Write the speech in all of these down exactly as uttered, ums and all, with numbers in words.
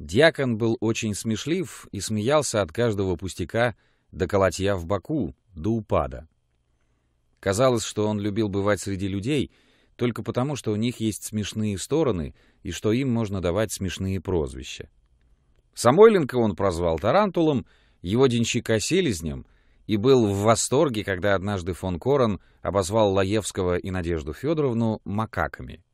Дьякон был очень смешлив и смеялся от каждого пустяка до колотья в боку, до упада. Казалось, что он любил бывать среди людей только потому, что у них есть смешные стороны и что им можно давать смешные прозвища. Самойленко он прозвал тарантулом, его денщика — селезнем, и был в восторге, когда однажды фон Корен обозвал Лаевского и Надежду Федоровну макаками.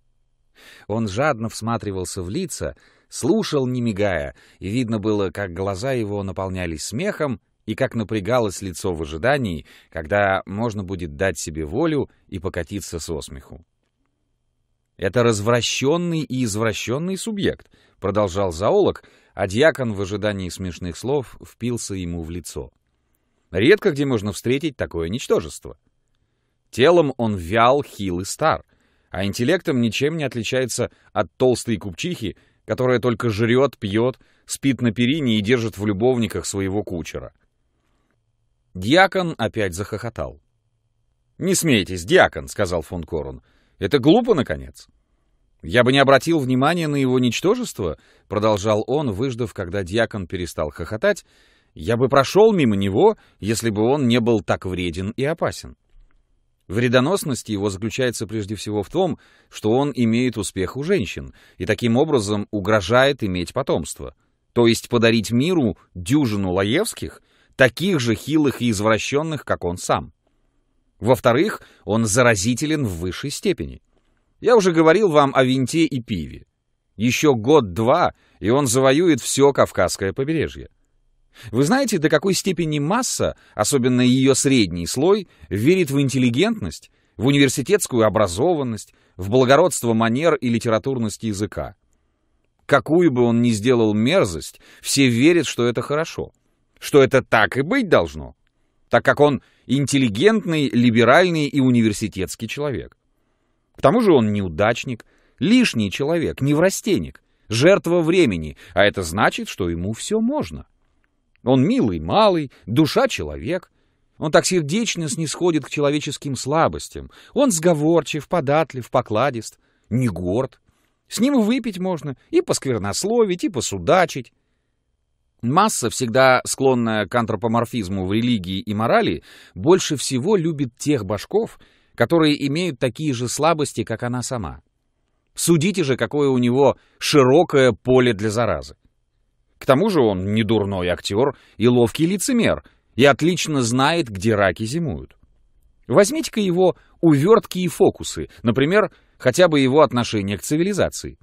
Он жадно всматривался в лица, слушал, не мигая, и видно было, как глаза его наполнялись смехом и как напрягалось лицо в ожидании, когда можно будет дать себе волю и покатиться со смеху. «Это развращенный и извращенный субъект», — продолжал зоолог, а дьякон в ожидании смешных слов впился ему в лицо. «Редко где можно встретить такое ничтожество. Телом он вял, хил и стар, а интеллектом ничем не отличается от толстой купчихи, которая только жрет, пьет, спит на перине и держит в любовниках своего кучера». Дьякон опять захохотал. «Не смейтесь, дьякон», — сказал фон Корен. «Это глупо, наконец». «Я бы не обратил внимания на его ничтожество», — продолжал он, выждав, когда дьякон перестал хохотать. «Я бы прошел мимо него, если бы он не был так вреден и опасен». Вредоносность его заключается прежде всего в том, что он имеет успех у женщин и таким образом угрожает иметь потомство, то есть подарить миру дюжину Лаевских, таких же хилых и извращенных, как он сам. Во-вторых, он заразителен в высшей степени. Я уже говорил вам о винте и пиве. Еще год-два, и он завоюет все Кавказское побережье. Вы знаете, до какой степени масса, особенно ее средний слой, верит в интеллигентность, в университетскую образованность, в благородство манер и литературность языка. Какую бы он ни сделал мерзость, все верят, что это хорошо, что это так и быть должно, так как он интеллигентный, либеральный и университетский человек. К тому же он неудачник, лишний человек, неврастенник, жертва времени, а это значит, что ему все можно. Он милый, малый, душа человек. Он так сердечно снисходит к человеческим слабостям. Он сговорчив, податлив, покладист, не горд. С ним выпить можно и посквернословить, и посудачить. Масса, всегда склонная к антропоморфизму в религии и морали, больше всего любит тех башков, которые имеют такие же слабости, как она сама. Судите же, какое у него широкое поле для заразы. К тому же он не дурной актер и ловкий лицемер, и отлично знает, где раки зимуют. Возьмите-ка его увертки и фокусы, например, хотя бы его отношение к цивилизации.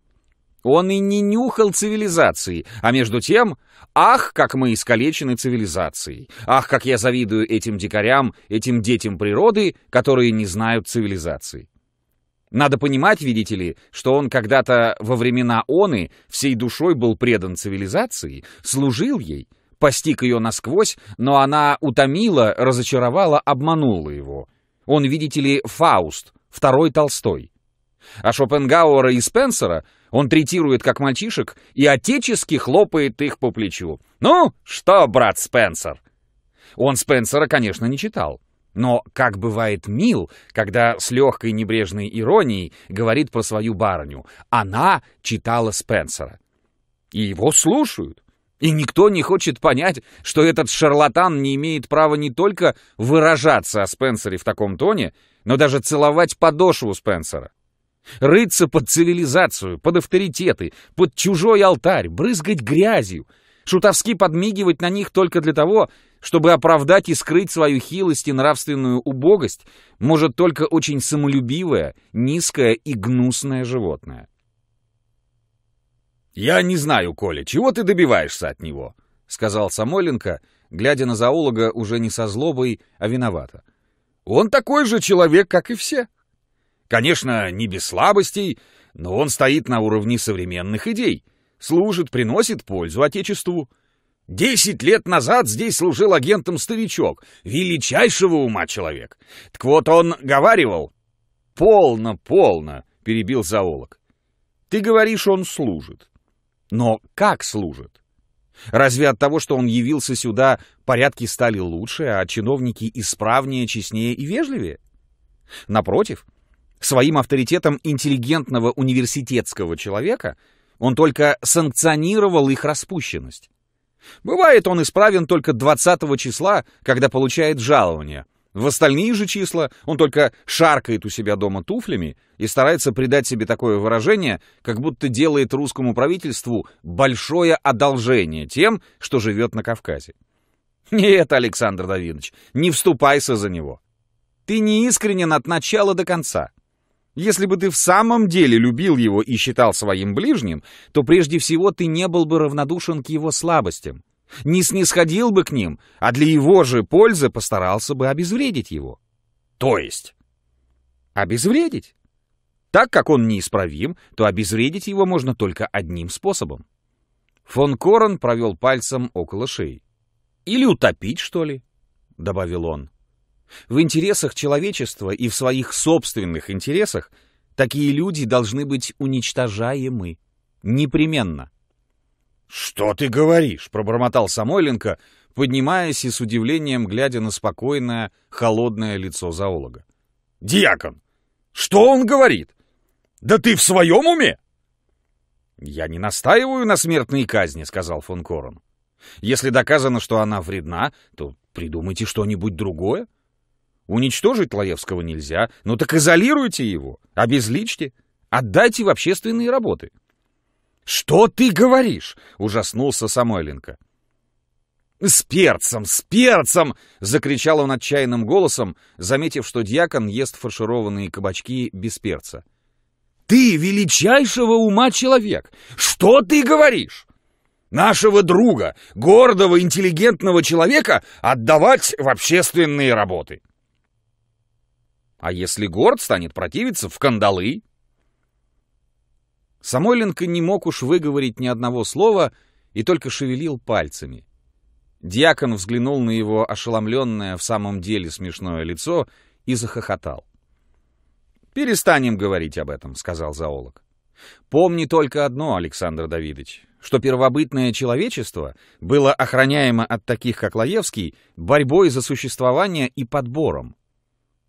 Он и не нюхал цивилизации, а между тем, ах, как мы искалечены цивилизацией, ах, как я завидую этим дикарям, этим детям природы, которые не знают цивилизации. Надо понимать, видите ли, что он когда-то во времена оны всей душой был предан цивилизации, служил ей, постиг ее насквозь, но она утомила, разочаровала, обманула его. Он, видите ли, Фауст, второй Толстой. А Шопенгауэра и Спенсера он третирует как мальчишек и отечески хлопает их по плечу. «Ну, что, брат Спенсер?» Он Спенсера, конечно, не читал. Но как бывает мил, когда с легкой небрежной иронией говорит про свою барыню. Она читала Спенсера. И его слушают. И никто не хочет понять, что этот шарлатан не имеет права не только выражаться о Спенсере в таком тоне, но даже целовать подошву Спенсера. Рыться под цивилизацию, под авторитеты, под чужой алтарь, брызгать грязью, шутовски подмигивать на них только для того, чтобы оправдать и скрыть свою хилость и нравственную убогость, может только очень самолюбивое, низкое и гнусное животное. «Я не знаю, Коля, чего ты добиваешься от него?» — сказал Самойленко, глядя на зоолога уже не со злобой, а виновато. «Он такой же человек, как и все. Конечно, не без слабостей, но он стоит на уровне современных идей, служит, приносит пользу Отечеству. Десять лет назад здесь служил агентом старичок, величайшего ума человек. Так вот он говаривал...» «Полно, полно», — перебил зоолог. «Ты говоришь, он служит. Но как служит? Разве от того, что он явился сюда, порядки стали лучше, а чиновники исправнее, честнее и вежливее? Напротив, своим авторитетом интеллигентного университетского человека Он только санкционировал их распущенность. Бывает, он исправен только двадцатого числа, когда получает жалование. В остальные же числа он только шаркает у себя дома туфлями и старается придать себе такое выражение, как будто делает русскому правительству большое одолжение тем, что живет на Кавказе. Нет, Александр Давидович, не вступайся за него. Ты не искренен от начала до конца. Если бы ты в самом деле любил его и считал своим ближним, то прежде всего ты не был бы равнодушен к его слабостям, не снисходил бы к ним, а для его же пользы постарался бы обезвредить его. То есть? Обезвредить. Так как он неисправим, то обезвредить его можно только одним способом. Фон Корен провел пальцем около шеи. «Или утопить, что ли?» — добавил он. В интересах человечества и в своих собственных интересах такие люди должны быть уничтожаемы. Непременно. «Что ты говоришь?» — пробормотал Самойленко, поднимаясь и с удивлением глядя на спокойное, холодное лицо зоолога. «Дьякон, что он говорит? Да ты в своем уме?» «Я не настаиваю на смертной казни», — сказал фон Корен. «Если доказано, что она вредна, то придумайте что-нибудь другое. Уничтожить Лаевского нельзя, ну так изолируйте его, обезличьте, отдайте в общественные работы». «Что ты говоришь?» — ужаснулся Самойленко. «С перцем, с перцем!» — закричал он отчаянным голосом, заметив, что дьякон ест фаршированные кабачки без перца. «Ты величайшего ума человек! Что ты говоришь? Нашего друга, гордого, интеллигентного человека отдавать в общественные работы!» «А если горд станет противиться, в кандалы?» Самойленко не мог уж выговорить ни одного слова и только шевелил пальцами. Дьякон взглянул на его ошеломленное в самом деле смешное лицо и захохотал. «Перестанем говорить об этом», — сказал зоолог. «Помни только одно, Александр Давидович, что первобытное человечество было охраняемо от таких, как Лаевский, борьбой за существование и подбором.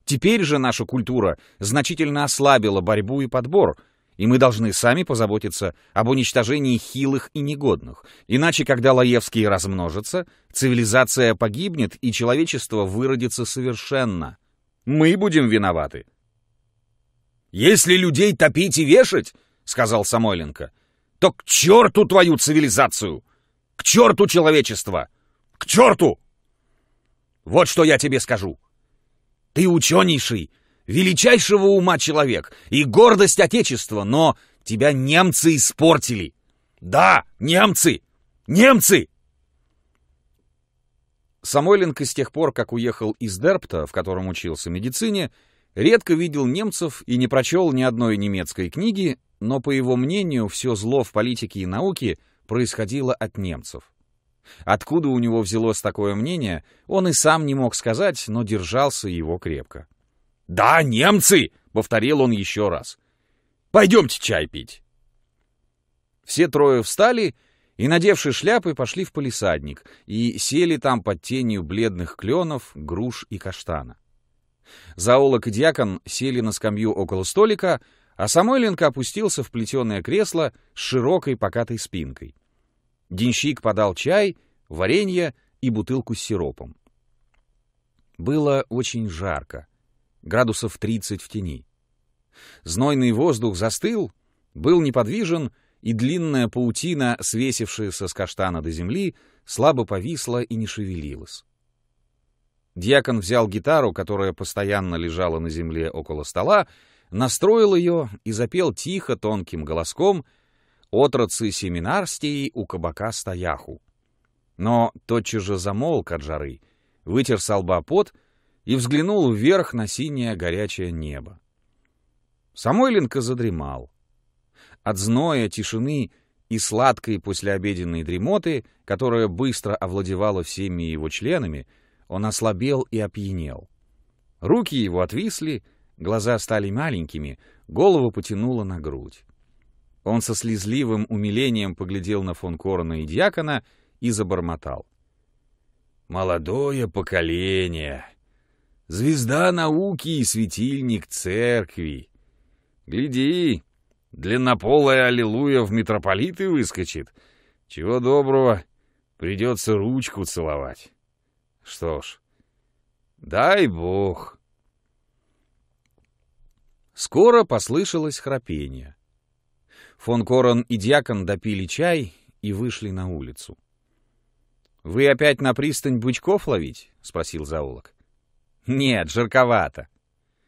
Теперь же наша культура значительно ослабила борьбу и подбор, и мы должны сами позаботиться об уничтожении хилых и негодных. Иначе, когда Лаевские размножатся, цивилизация погибнет, и человечество выродится совершенно. Мы будем виноваты». «Если людей топить и вешать, — сказал Самойленко, — то к черту твою цивилизацию! К черту человечество! К черту! Вот что я тебе скажу. Ты ученейший, величайшего ума человек и гордость Отечества, но тебя немцы испортили. Да, немцы! Немцы!» Самойленко с тех пор, как уехал из Дерпта, в котором учился медицине, редко видел немцев и не прочел ни одной немецкой книги, но, по его мнению, все зло в политике и науке происходило от немцев. Откуда у него взялось такое мнение, он и сам не мог сказать, но держался его крепко. «Да, немцы!» — повторил он еще раз. «Пойдемте чай пить!» Все трое встали и, надевши шляпы, пошли в палисадник и сели там под тенью бледных кленов, груш и каштана. Зоолог и дьякон сели на скамью около столика, а Самойленко опустился в плетеное кресло с широкой покатой спинкой. Денщик подал чай, варенье и бутылку с сиропом. Было очень жарко, градусов тридцать в тени. Знойный воздух застыл, был неподвижен, и длинная паутина, свесившаяся с каштана до земли, слабо повисла и не шевелилась. Дьякон взял гитару, которая постоянно лежала на земле около стола, настроил ее и запел тихо, тонким голоском «Отрацы семинарстии у кабака стояху». Но тотчас же замолк от жары, вытер со лба пот и взглянул вверх на синее горячее небо. Самойленко задремал. От зноя, тишины и сладкой послеобеденной дремоты, которая быстро овладевала всеми его членами, он ослабел и опьянел. Руки его отвисли, глаза стали маленькими, голову потянуло на грудь. Он со слезливым умилением поглядел на фон Корена и дьякона и забормотал. «Молодое поколение! Звезда науки и светильник церкви! Гляди, длиннополая аллилуйя в митрополиты выскочит. Чего доброго, придется ручку целовать. Что ж, дай бог. Скоро послышалось храпение. Фон Корен и дьякон допили чай и вышли на улицу. — Вы опять на пристань бычков ловить? — спросил зоолог. — Нет, жарковато.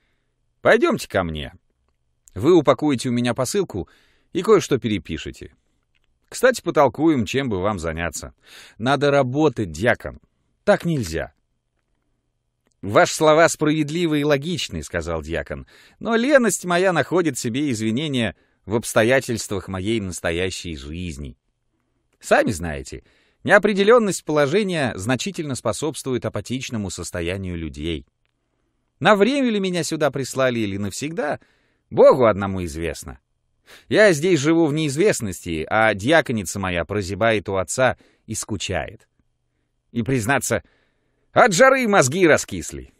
— Пойдемте ко мне. Вы упакуете у меня посылку и кое-что перепишете. Кстати, потолкуем, чем бы вам заняться. Надо работать, дьякон. Так нельзя. — Ваши слова справедливы и логичны, — сказал дьякон, — но леность моя находит себе извинения в обстоятельствах моей настоящей жизни. Сами знаете, неопределенность положения значительно способствует апатичному состоянию людей. На время ли меня сюда прислали или навсегда, Богу одному известно. Я здесь живу в неизвестности, а дьяконица моя прозябает у отца и скучает. И, признаться, от жары мозги раскисли.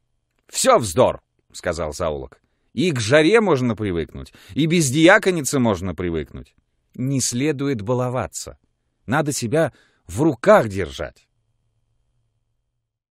— Все вздор, — сказал зоолог. — И к жаре можно привыкнуть, и без дьяконицы можно привыкнуть. Не следует баловаться. Надо себя в руках держать.